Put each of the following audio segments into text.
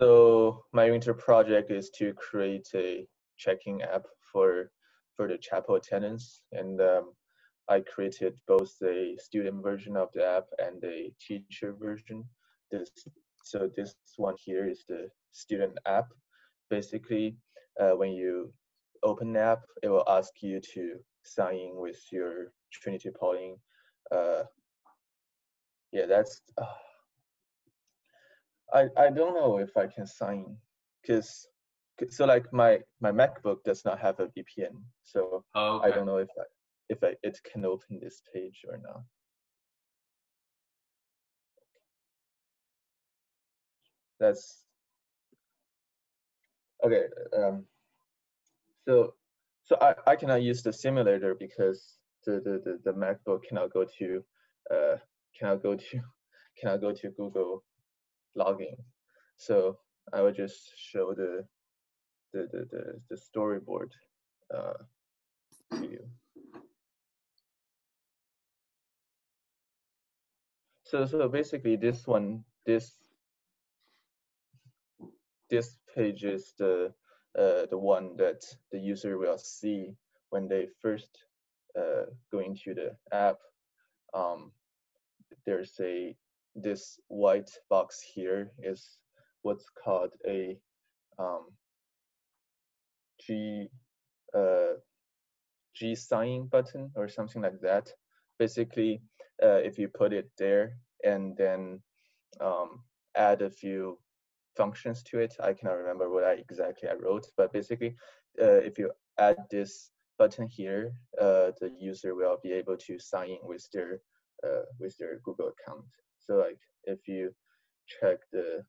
So my winter project is to create a check-in app for the chapel tenants, and I created both a student version of the app and a teacher version. So this one here is the student app. Basically, when you open the app, it will ask you to sign in with your Trinity Pawling. Yeah, that's. I don't know if I can sign, because so like my MacBook does not have a VPN, so oh, okay. I don't know if it can open this page or not. That's okay. So I cannot use the simulator because the MacBook cannot go to Google Login. So I will just show the storyboard to you. So basically this page is the one that the user will see when they first go into the app. There's this white box here is what's called a G sign button or something like that. Basically, if you put it there and then add a few functions to it, I cannot remember what exactly I wrote, but basically, if you add this button here, the user will be able to sign in with their Google account. So like if you check the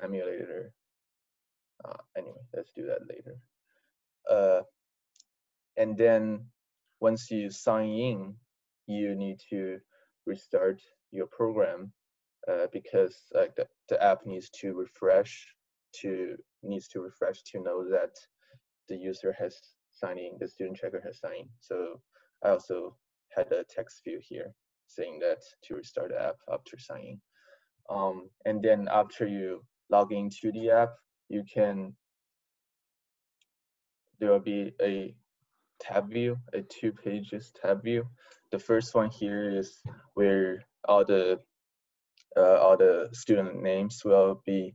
emulator, anyway, let's do that later. And then once you sign in, you need to restart your program because like the app needs to refresh to know that the user has signed in, the student checker has signed in. So I also had a text field here saying that to restart the app after signing. And then after you log into the app, there will be a tab view, a two pages tab view. The first one here is where all the student names will be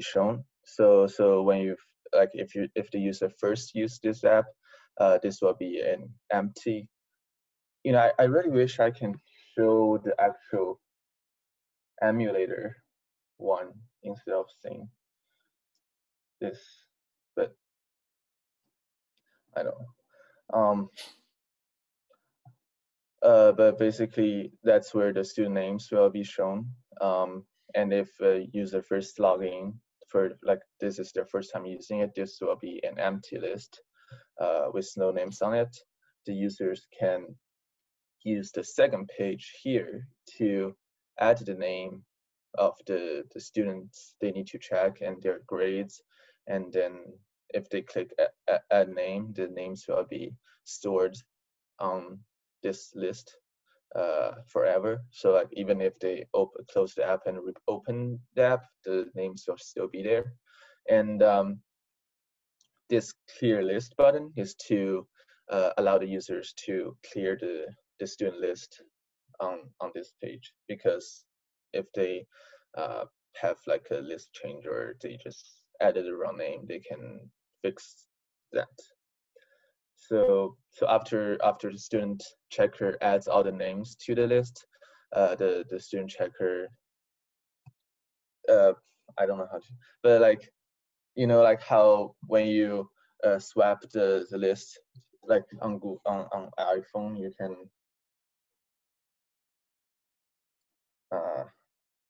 shown. So when you like if the user first used this app, this will be an empty. You know, I really wish I can show the actual emulator one instead of saying this, but I don't know. But basically, that's where the student names will be shown. And if a user first log in, for like this is their first time using it, this will be an empty list with no names on it. The users can use the second page here to add the name of the students they need to check and their grades. And then if they click add name, the names will be stored on this list forever. So like even if they close the app and reopen the app, the names will still be there. And this clear list button is to allow the users to clear the student list on this page, because if they have like a list change or they just added the wrong name, they can fix that. So after the student checker adds all the names to the list, the student checker, I don't know how to, but like, you know, like how when you swap the list, like on Google, on iPhone, you can.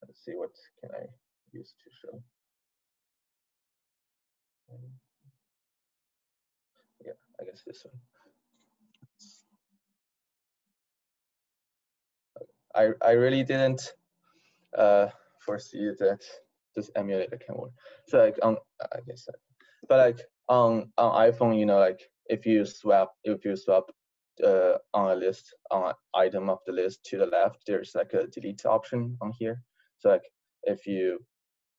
Let's see, what can I use to show? Yeah, I guess this one. I really didn't foresee that this emulator can work. So like I guess, but like on iPhone, you know, like if you swap on a list, on an item of the list to the left, there's like a delete option on here. So like if you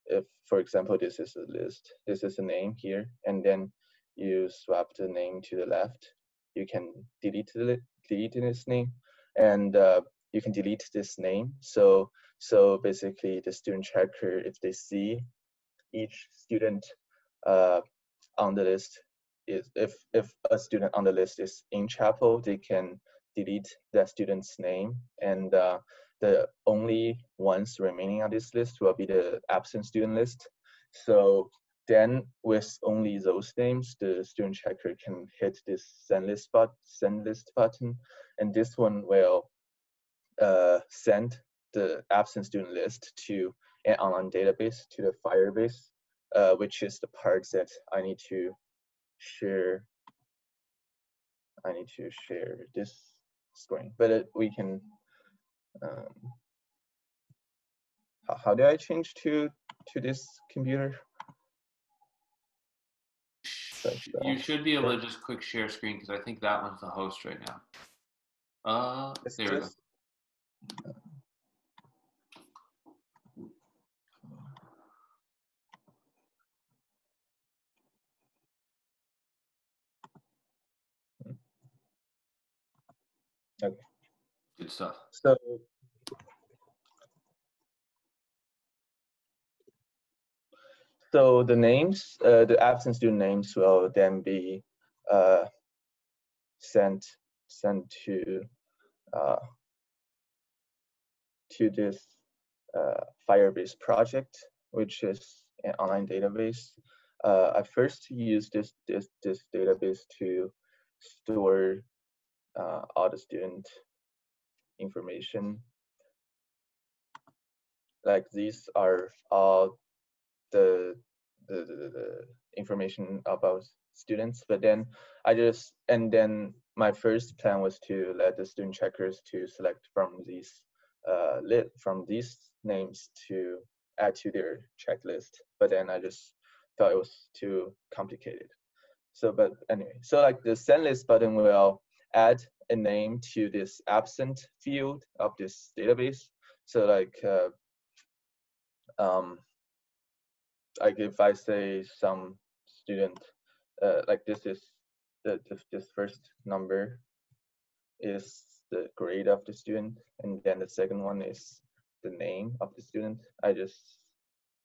if, for example, this is a list, this is a name here, and then you swap the name to the left, you can delete this name, and you can delete this name. So basically, the student tracker, if they see each student on the list, is if a student on the list is in chapel, they can delete that student's name, and the only ones remaining on this list will be the absent student list. So then with only those names, the student tracker can hit this send list button, and this one will send the absent student list to an online database, to the Firebase, which is the part that I need to share. I need to share this screen, but we can. How do I change to this computer? You should be able to just click share screen, because I think that one's the host right now. There we go. Okay. Good stuff. So, the names, the absent student names, will then be sent to this Firebase project, which is an online database. I first used this database to store all the student information. Like, these are all the information about students, but then and then my first plan was to let the student trackers to select from these from these names to add to their checklist, but then I just thought it was too complicated. So, but anyway, so like the send list button will add a name to this absent field of this database. So like, like if I say some student, like this is this first number is the grade of the student, and then the second one is the name of the student. I just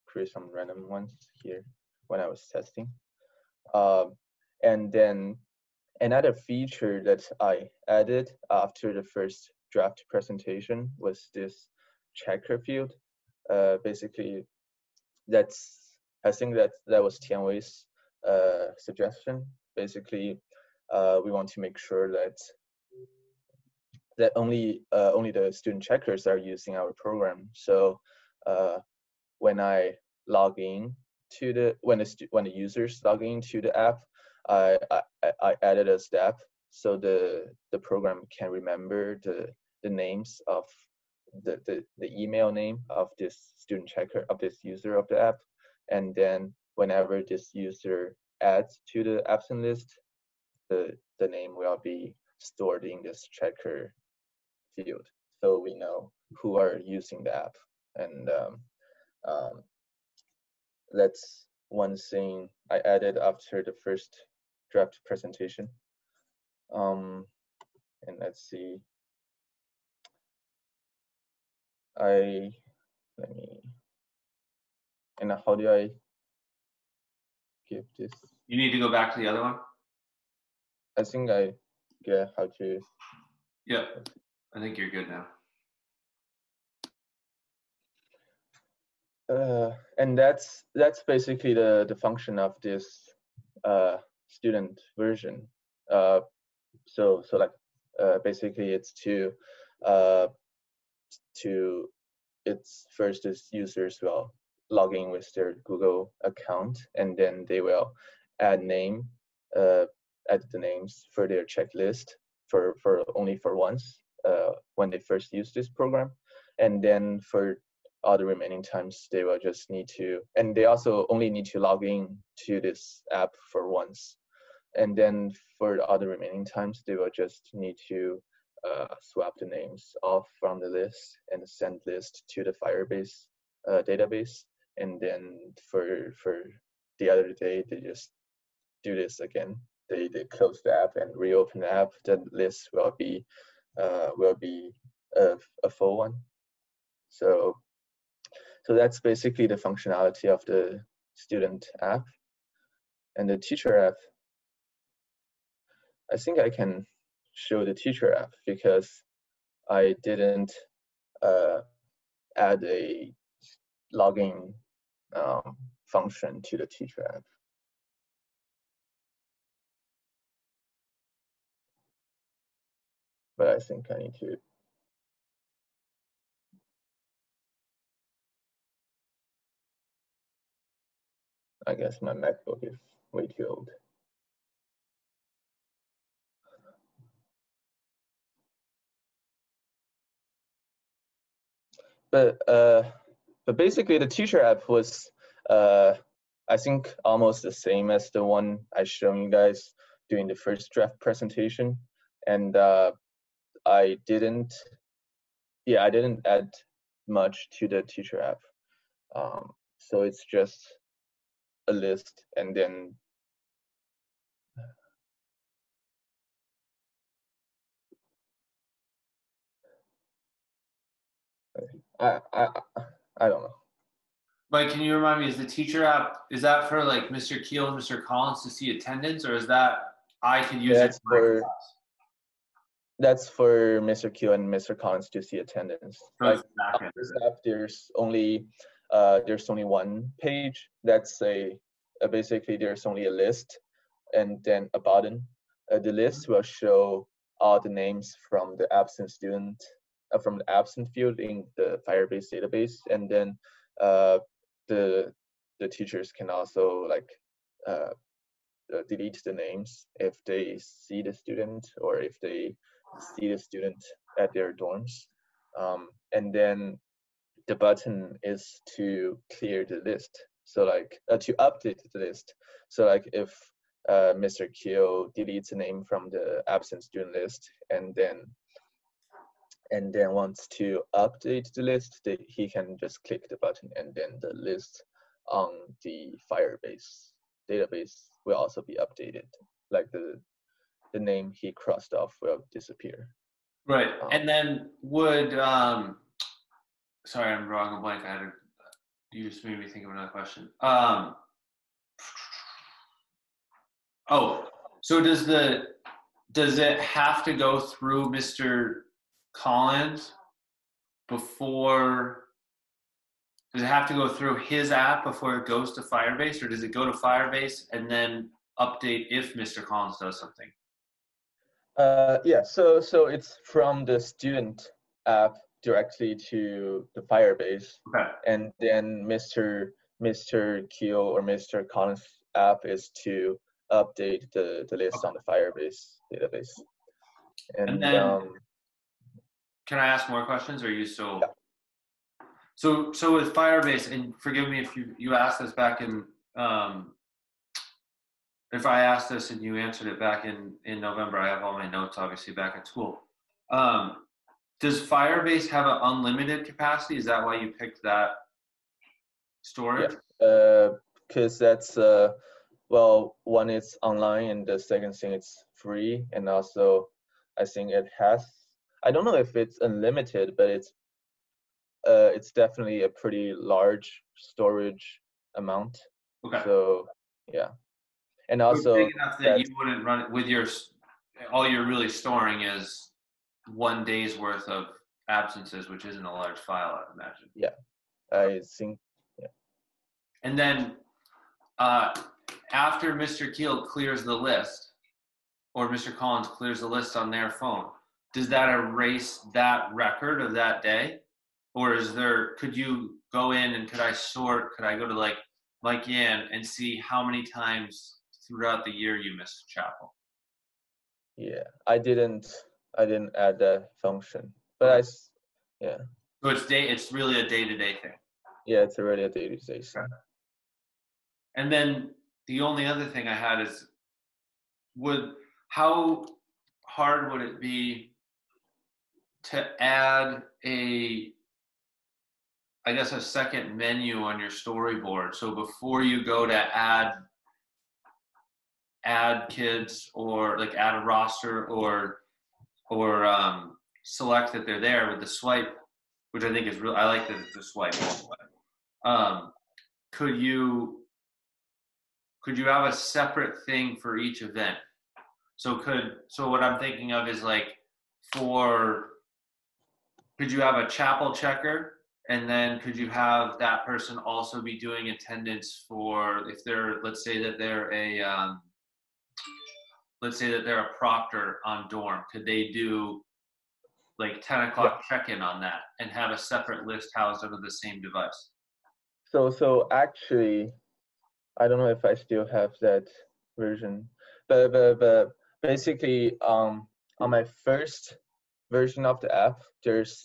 create some random ones here when I was testing. And then another feature that I added after the first draft presentation was this checker field. Basically, I think that was Tian Wei's suggestion. Basically, we want to make sure that only the student checkers are using our program. So when I log in to the when the users log in to the app, I added a step so the program can remember the names of the email name of this student checker, of this user of the app, and then whenever this user adds to the absent list, the name will be stored in this checker field, so we know who are using the app. And that's one thing I added after the first draft presentation. And let's see. And how do I give this? You need to go back to the other one. I think I get how to. Yeah, I think you're good now. And that's basically the function of this student version. Basically, it's first is users will log in with their Google account, and then they will add the names for their checklist for once when they first use this program, and then for all the remaining times they will just need to, and they also only need to log in to this app for once, and then for the other remaining times they will just need to swap the names off from the list and send list to the Firebase database, and then for the other day they just do this again. They close the app and reopen the app. That list will be a full one. So that's basically the functionality of the student app. And the teacher app, I think I can show the teacher app because I didn't add a login function to the teacher app. But I think I need to. I guess my MacBook is way too old. But basically the teacher app was I think almost the same as the one I showed you guys during the first draft presentation, and I didn't add much to the teacher app, so it's just a list, and then I don't know. Mike, can you remind me, is the teacher app, is that for like Mr. Keel, Mr. Collins to see attendance, or is that I can use it for my class? That's for Mr. Keel and Mr. Collins to see attendance. Like, on this app, there's only one page. That's basically there's only a list, and then a button. The list will show all the names from the absent student, from the absent field in the Firebase database, and then the teachers can also like delete the names if they see the student or if they see the student at their dorms, and then the button is to clear the list. So like to update the list. So like if Mr. Keel deletes a name from the absent student list, and then wants to update the list, he can just click the button, and then the list on the Firebase database will also be updated. Like the name he crossed off will disappear. Right, and then would, sorry, I'm drawing a blank. You just made me think of another question. So does it have to go through Mr. Collins before, does it have to go through his app before it goes to Firebase, or does it go to Firebase and then update if Mr. Collins does something? Yeah, so it's from the student app directly to the Firebase, okay. And then Mr. Keel or Mr. Collins app is to update the list, okay, on the Firebase database. And then can I ask more questions, or are you still? Yeah. So with Firebase, and forgive me if you asked this back in, if I asked this and you answered it back in November, I have all my notes obviously back at school. Does Firebase have an unlimited capacity? Is that why you picked that storage? Yeah, because that's, well, one, it's online, and the second thing, it's free. And also, I think it has, I don't know if it's unlimited, but it's definitely a pretty large storage amount. Okay. So yeah, and also big enough that you wouldn't run it with your, all you're really storing is one day's worth of absences, which isn't a large file, I'd imagine. Yeah, I think. Yeah. And then after Mr. Keel clears the list, or Mr. Collins clears the list on their phone, does that erase that record of that day? Or is there, could you go in and could I go to like Mike Yan and see how many times throughout the year you missed chapel? Yeah, I didn't add that function, but yeah. So it's really a day-to-day thing. Yeah, it's already a day-to-day thing. And then the only other thing I had is, how hard would it be to add a I guess, a second menu on your storyboard. So before you go to add kids, or like add a roster, or select that they're there with the swipe, which I think is real. I like that it's a swipe all the way. Could you have a separate thing for each event? So what I'm thinking of is like, could you have a chapel checker, and then could you have that person also be doing attendance for, if they're, let's say that they're a proctor on dorm, could they do like 10 o'clock check-in on that and have a separate list housed under the same device? So actually, I don't know if I still have that version, but basically on my first version of the app, there's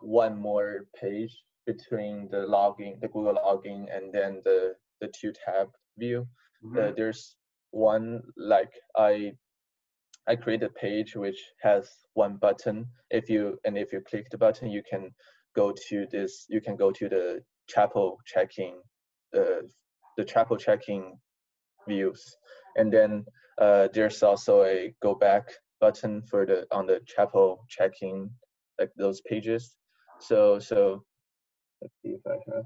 one more page between the login, the Google login, and then the two-tab view. Mm-hmm. There's one, like I create a page which has one button. If you click the button, you can go to this. You can go to the chapel checking, the chapel checking views, and then there's also a go back button for on the chapel checking, like those pages. So let's see if I have.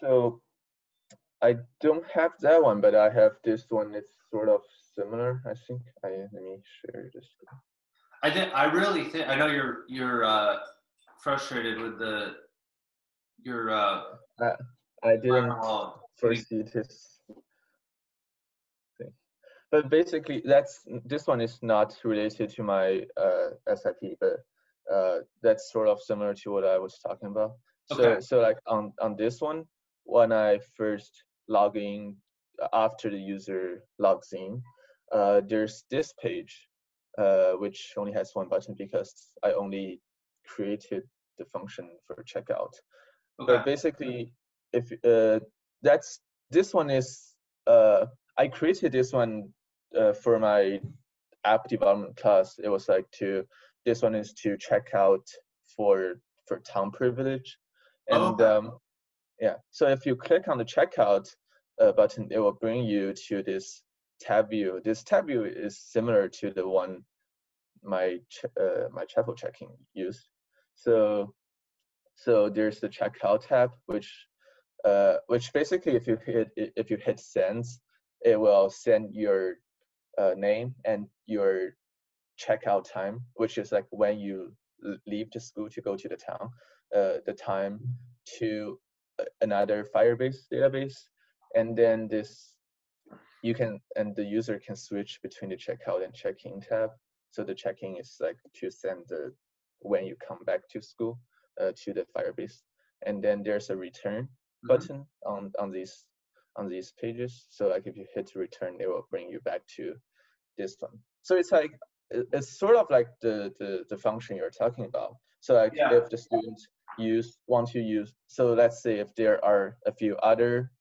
So I don't have that one, but I have this one. It's sort of similar, I think. Let me share this. I know you're frustrated with your. I didn't foresee this thing, but basically this one is not related to my SIP, but that's sort of similar to what I was talking about. Okay. So like on this one, when I first log in, after the user logs in, there's this page, which only has one button because I only created the function for checkout. Okay. But basically, if I created this one for my app development class. It was like this one is to check out for town privilege, and yeah. So if you click on the checkout button, it will bring you to this tab view. This tab view is similar to the one my chapel checking used. So there's the checkout tab, which basically if you hit send, it will send your name and your checkout time, which is like when you leave the school to go to the town, the time to another Firebase database, and then the user can switch between the checkout and check-in tab. So the check-in is like to send when you come back to school to the Firebase, and then there's a return button on these pages. So like if you hit return, it will bring you back to this one. So it's sort of like the function you're talking about. So like if the students want to use, let's say if there are a few other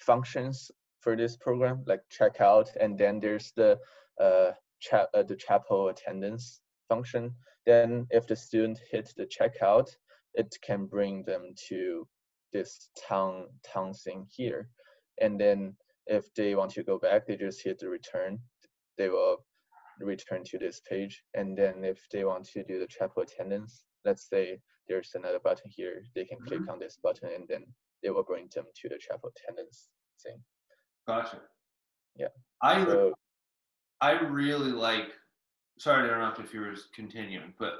functions for this program, like checkout, and then there's the chapel attendance function, then if the student hits the checkout, it can bring them to this town thing here, and then if they want to go back, they just hit the return, they will return to this page. And then if they want to do the chapel attendance, let's say there's another button here, they can click on this button, and then they will bring them to the chapel attendance thing. Gotcha. Yeah. I really like, sorry to interrupt if you were continuing, but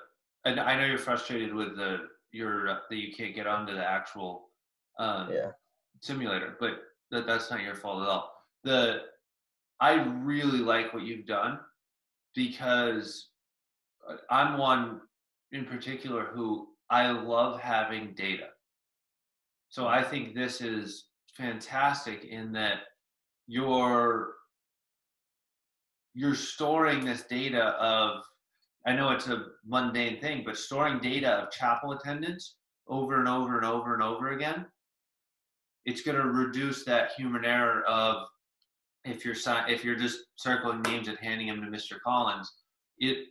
I know you're frustrated with that you can't get onto the actual simulator, but that's not your fault at all. I really like what you've done, because I'm one in particular who I love having data. So I think this is fantastic in that you're storing this data of, I know it's a mundane thing, but storing data of chapel attendance over and over and over and over again, it's going to reduce that human error of if you're just circling names and handing them to Mr. Collins. It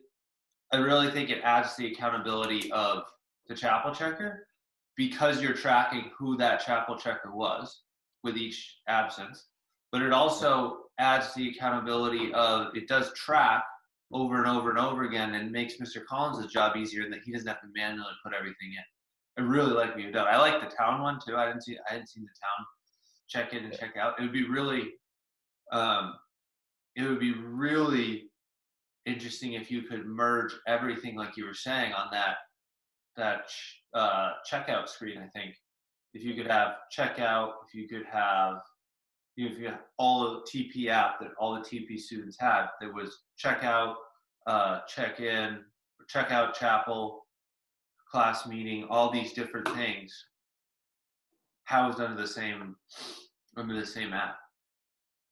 I really think it adds the accountability of the chapel checker, because you're tracking who that chapel checker was with each absence. But it also adds the accountability of, it does track over and over and over again, and makes Mr. Collins' job easier, that he doesn't have to manually put everything in. I really like what you've done. I like the town one too. I hadn't seen the town check in and check out. It would be really interesting if you could merge everything like you were saying on that checkout screen. I think if you could have checkout, if you had all the TP app that all the TP students had, there was checkout, check-in, checkout, chapel, class meeting, all these different things housed under the same app.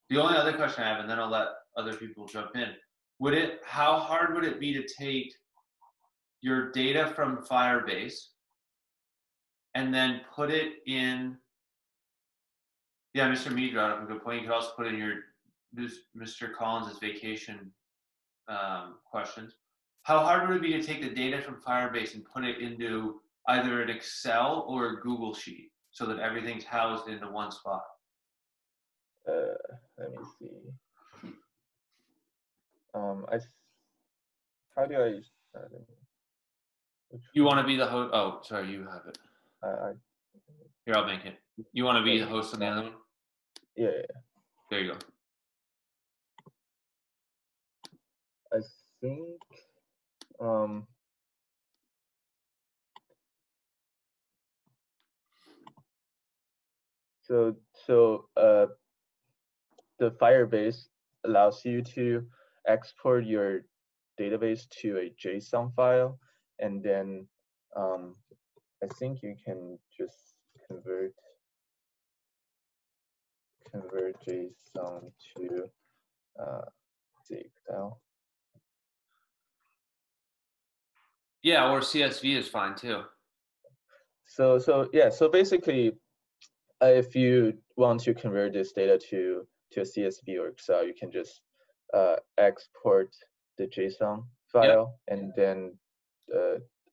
The only other question I have, and then I'll let other people jump in, how hard would it be to take your data from Firebase and then put it in? Yeah, Mr. Mead brought up a good point. You could also put in your Mr. Collins' vacation questions. How hard would it be to take the data from Firebase and put it into either an Excel or a Google Sheet so that everything's housed into one spot? Let me see. You want to be the host? Oh, sorry, you have it. Here, I'll make it. You want to be the host on the other one? Yeah, yeah. There you go. I think so the Firebase allows you to export your database to a JSON file, and then I think you can just convert JSON to Excel. Yeah, or CSV is fine too. So basically, if you want to convert this data to a CSV or Excel, you can just export the JSON file, yep, and then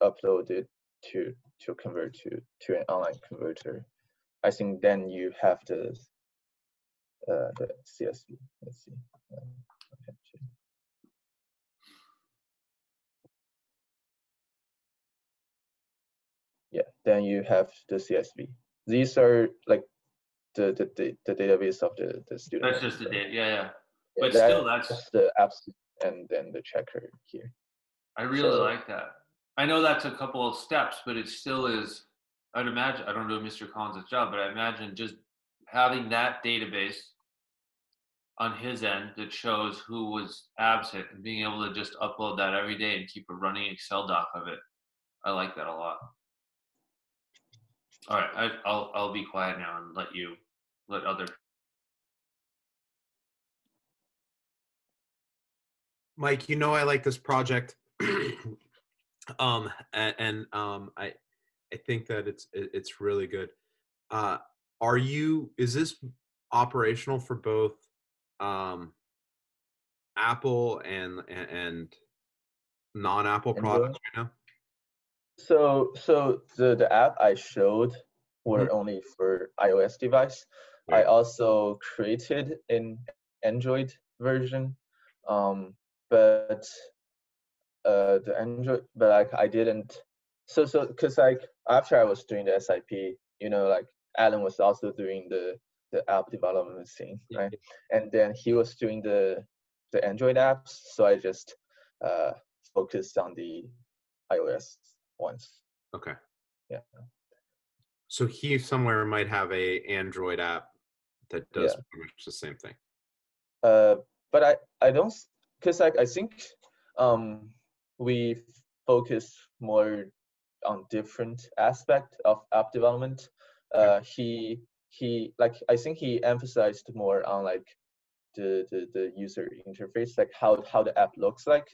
upload it to convert to an online converter. I think then you have the CSV. Let's see. Okay. Yeah, then you have the CSV. These are like the database of the student. That's just the data. Yeah, yeah. But yeah, still, that's the apps and then the checker here. I really like that. I know that's a couple of steps, but it still is. I'd imagine, I don't know Mr. Collins' job, but I imagine just having that database on his end that shows who was absent and being able to just upload that every day and keep a running Excel doc of it. I like that a lot. All right, I'll be quiet now and let other. Mike, you know I like this project, I think that it's really good. Is this operational for both Apple and non-Apple products right now? So the app I showed were only for iOS device. I also created an Android version, I didn't. So because like after I was doing the SIP, Alan was also doing the app development thing, right? And then he was doing the Android apps, so I just focused on the iOS ones. Okay. Yeah. So he somewhere might have an Android app that does pretty much the same thing. But I don't, because I think we focus more on different aspect of app development. I think he emphasized more on like the user interface, like how the app looks like.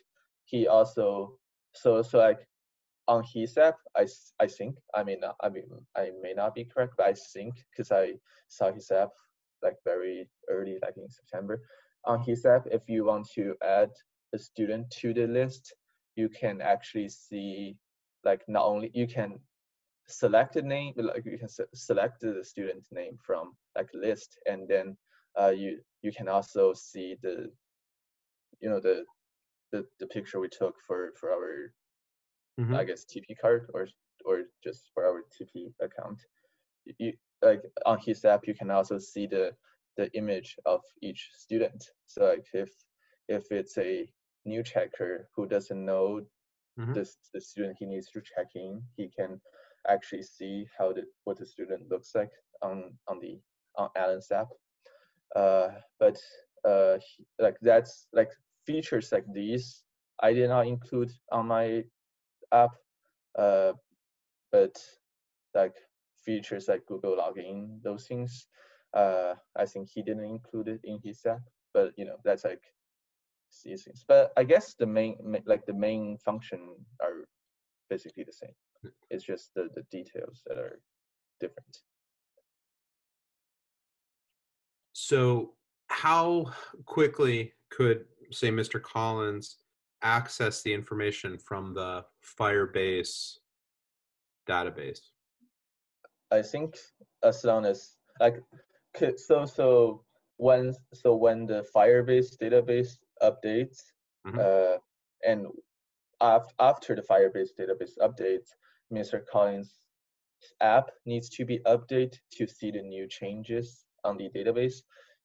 He also like on his app, I think, I may not be correct, but I think, because I saw his app like very early, like in September. On his app, if you want to add a student to the list, you can actually see, like, not only you can select a name, but like you can select the student name from like a list, and then you can also see the, you know, the picture we took for our I guess TP card or just for our TP account. You, like on his app, you can also see the image of each student. So like if it's a new checker who doesn't know the student he needs to check in, he can actually see how what the student looks like on Alan's app. Like that's like features like these I did not include on my app, but like features like Google login, those things, I think he didn't include it in his app. But you know, that's like these things. But I guess the main function are basically the same. It's just the details that are different. So how quickly could, say, Mr. Collins access the information from the Firebase database? I think as long as like so when the Firebase database updates, and after the Firebase database updates, Mr. Collins' app needs to be updated to see the new changes on the database.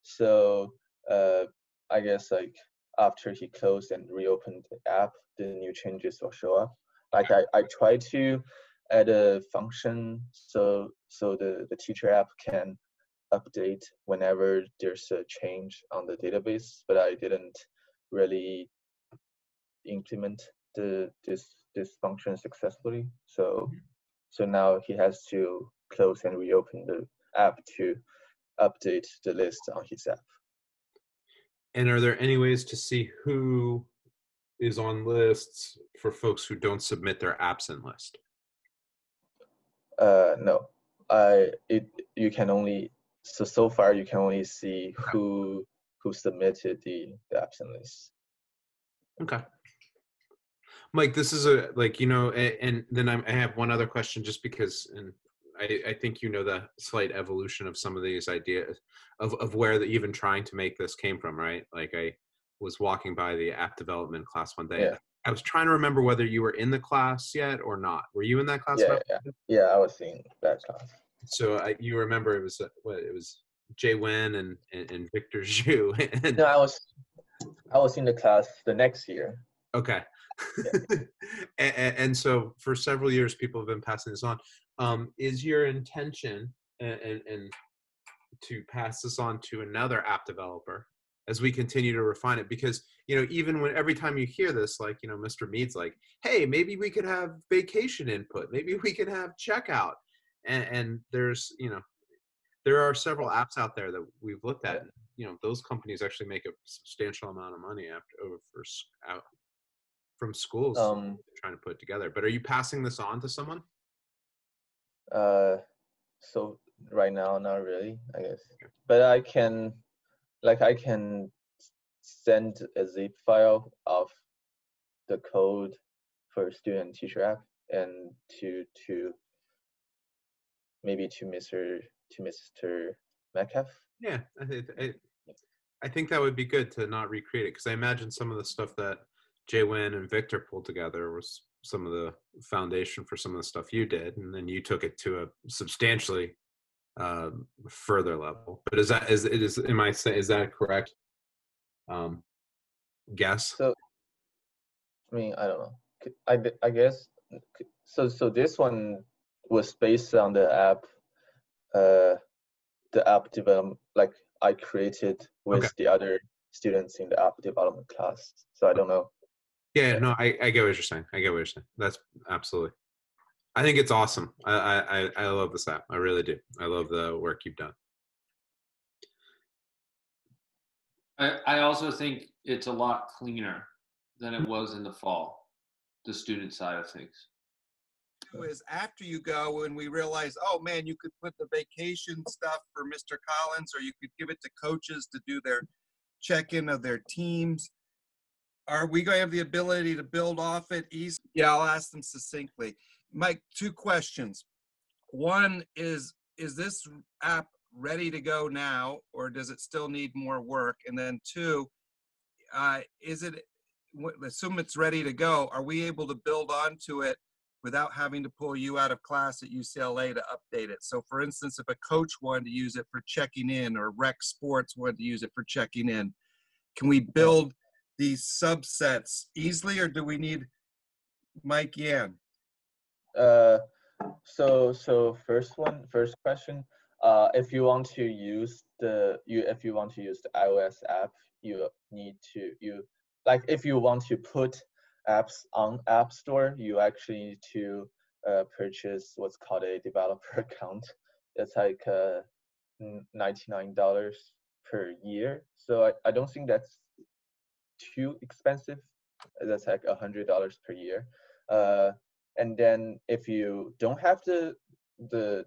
So I guess like after he closed and reopened the app, the new changes will show up. Like I tried to add a function so the teacher app can update whenever there's a change on the database, but I didn't really implement this function successfully. So now he has to close and reopen the app to update the list on his app. And are there any ways to see who is on lists for folks who don't submit their absent list? No, you can only so far you can only see who submitted the absent list. Okay. Mike, this is a, like, you know, and then I have one other question, just because, and I think, you know, the slight evolution of some of these ideas of where the, even trying to make this came from, right? Like I was walking by the app development class one day. Yeah. I was trying to remember whether you were in the class yet or not. Were you in that class? Yeah, I was in that class. So you remember it was Jay Wen and Victor Zhu. And no, I was in the class the next year. Okay. Yeah. and so for several years, people have been passing this on. Is your intention and to pass this on to another app developer as we continue to refine it? Because, you know, even when every time you hear this, like, you know, Mr. Mead's like, hey, maybe we could have vacation input, maybe we could have checkout, and there's, you know, there are several apps out there that we've looked at. You know, those companies actually make a substantial amount of money from schools trying to put it together. But are you passing this on to someone? So right now, not really, I guess. But I can send a zip file of the code for student and teacher app, and to Mr. Metcalf. Yeah, I think that would be good to not recreate it, because I imagine some of the stuff that Jay Wen and Victor pulled together was some of the foundation for some of the stuff you did, and then you took it to a substantially further level. But is that a correct guess? So I mean, I don't know. I guess so this one was based on the app development, like I created with the other students in the app development class. So I don't know. Yeah, no, I get what you're saying. I get what you're saying. That's absolutely. I think it's awesome. I love this app. I really do. I love the work you've done. I also think it's a lot cleaner than it was in the fall, the student side of things. It was after you go and we realized, oh man, you could put the vacation stuff for Mr. Collins, or you could give it to coaches to do their check-in of their teams. Are we going to have the ability to build off it easily? Yeah, I'll ask them succinctly. Mike, two questions. One is this app ready to go now, or does it still need more work? And then two, is it, assume it's ready to go, are we able to build onto it without having to pull you out of class at UCLA to update it? So for instance, if a coach wanted to use it for checking in, or rec sports wanted to use it for checking in, can we build these subsets easily, or do we need Mike Yan? So first question, if you want to use the iOS app, you need to if you want to put apps on App Store, you actually need to purchase what's called a developer account. It's like $99 per year. So I don't think that's too expensive. That's like $100 per year. And then if you don't have the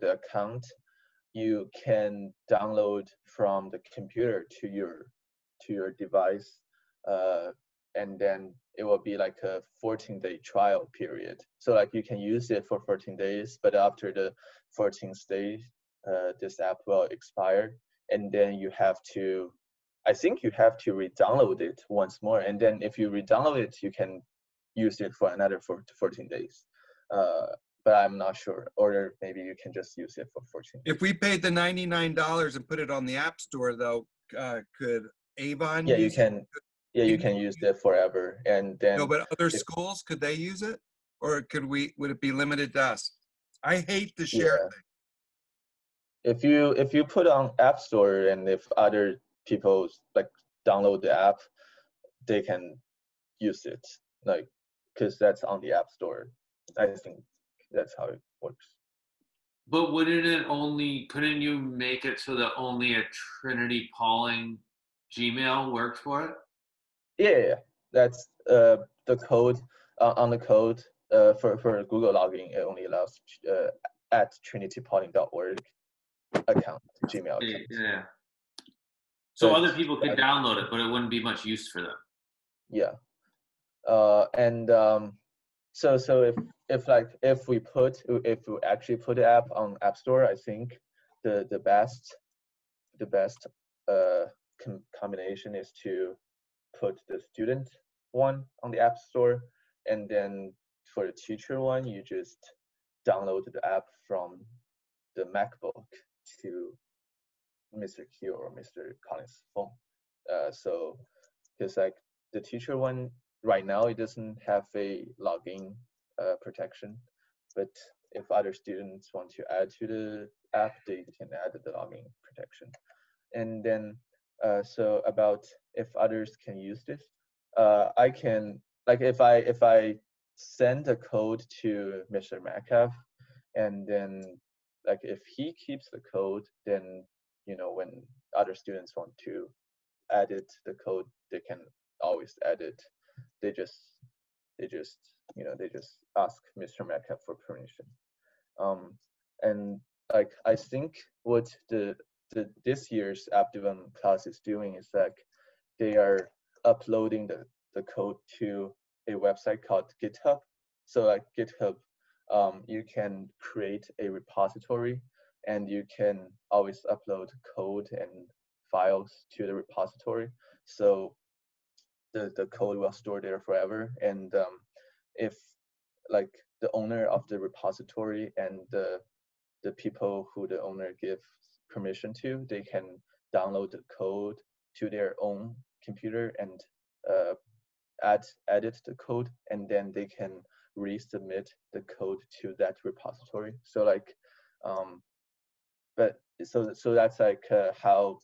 account, you can download from the computer to your device, and then it will be like a 14-day trial period. So like you can use it for 14 days, but after the 14th day, this app will expire, and then you have to, I think you have to re-download it once more. And then if you re-download it, you can use it for another 14 days. But I'm not sure, or maybe you can just use it for 14 days. If we paid the $99 and put it on the App Store though, could Avon use it? Yeah, you can use that forever, and then. No, but other schools, could they use it, or could we? Would it be limited to us? I hate the share thing. If you put on App Store, and if other people like download the app, they can use it, like, because that's on the App Store. I think that's how it works. But wouldn't it only? Couldn't you make it so that only a Trinity Pawling Gmail works for it? Yeah, that's the code on the code for Google login. It only allows at trinitypawling.org account, Gmail account. Yeah. So other people could download it, but it wouldn't be much use for them. Yeah, and so if we actually put the app on App Store, I think the best combination is to put the student one on the App Store, and then for the teacher one, you just download the app from the MacBook to Mr. Keel or Mr. Collins' phone. So because like the teacher one right now, it doesn't have a login protection, but if other students want to add to the app, they can add the login protection. And then so about if others can use this, I can, like, if I send a code to Mr. Metcalf, and then like if he keeps the code, then when other students want to edit the code, they can always edit. They just ask Mr. Metcalf for permission. And like I think what this year's app development class is doing is like they are uploading the code to a website called GitHub. So like GitHub, you can create a repository, and you can always upload code and files to the repository. So the code will store there forever. And if like the owner of the repository and the people who the owner gives permission to, they can download the code to their own computer and edit the code, and then they can resubmit the code to that repository. So like, so that's like how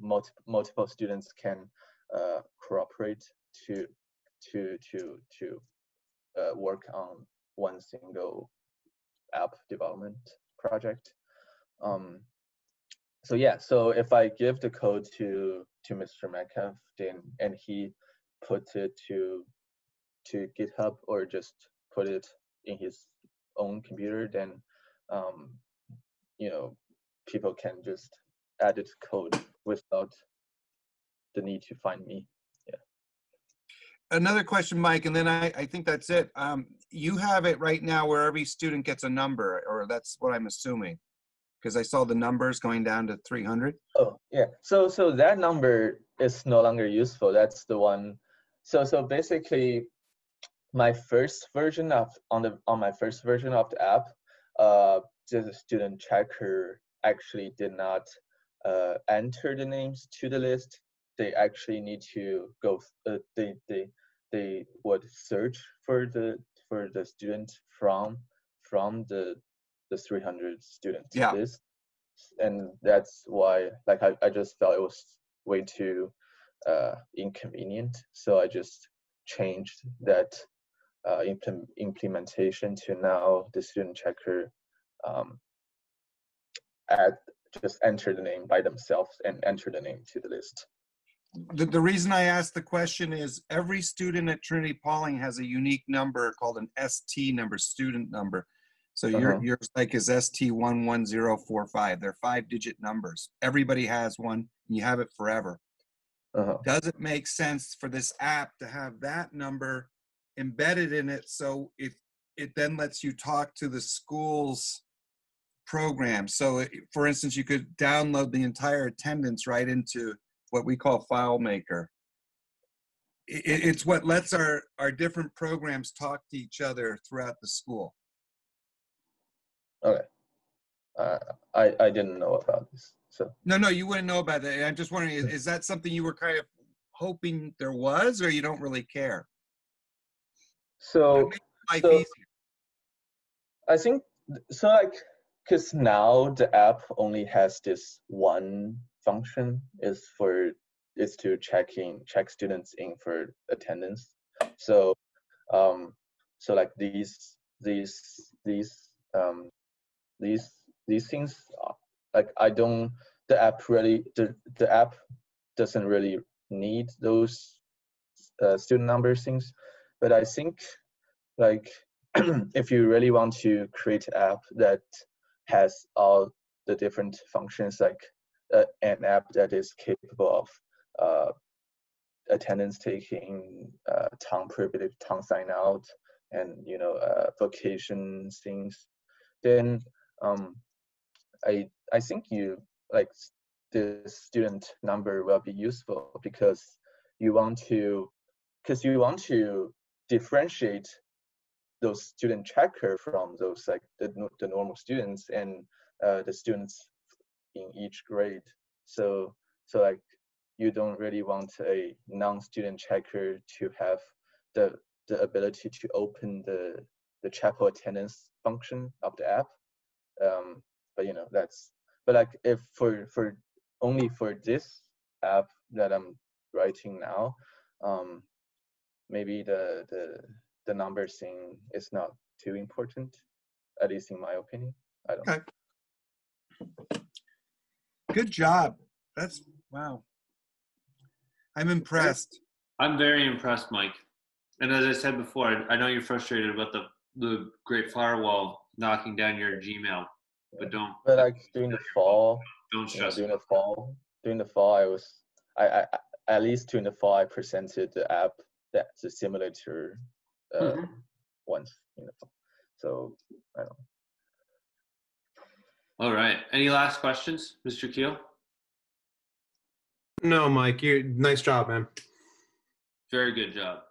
multiple students can cooperate to work on one single app development project. So yeah, so if I give the code to Mr. Metcalf, then and he puts it to GitHub, or just put it in his own computer, then people can just edit code without the need to find me. Yeah. another question, Mike, and then I think that's it. You have it right now where every student gets a number, or that's what I'm assuming, because I saw the numbers going down to 300. Oh, yeah. So that number is no longer useful. That's the one. So basically, my first version of the app, the student checker actually did not enter the names to the list. They actually need to go. They would search for the student from the 300 students list, and that's why I just felt it was way too inconvenient. So I just changed that implementation to now the student checker just enter the name by themselves and enter the name to the list. The reason I asked the question is every student at Trinity Pawling has a unique number called an ST number, student number. So yours is ST11045. They're 5-digit numbers. Everybody has one. And you have it forever. Does it make sense for this app to have that number embedded in it? So if it then lets you talk to the school's program. So for instance, you could download the entire attendance right into what we call FileMaker. It's what lets our different programs talk to each other throughout the school. Okay, I didn't know about this. So no, you wouldn't know about that. I'm just wondering, is that something you were kind of hoping there was, or you don't really care? So life easier. I think so. Because now the app only has this one function is to check students in for attendance. So these things, the app doesn't really need those student number things, but I think if you really want to create an app that has all the different functions, an app that is capable of attendance taking, time privilege, time sign out, and vacation things, then I think the student number will be useful because you want to differentiate those student checker from those the normal students and the students in each grade. So you don't really want a non-student checker to have the ability to open the chapel attendance function of the app. If for only for this app that I'm writing now, maybe the number thing is not too important, at least in my opinion. I don't know. Good job. That's wow. I'm impressed. I'm very impressed, Mike. And as I said before, I know you're frustrated about the great firewall knocking down your Gmail, but don't. But during the fall, don't stress. During the fall, at least during the fall, I presented the app that's a simulator once in the fall. So I don't know. All right. Any last questions, Mr. Keel? No, Mike. Nice job, man. Very good job.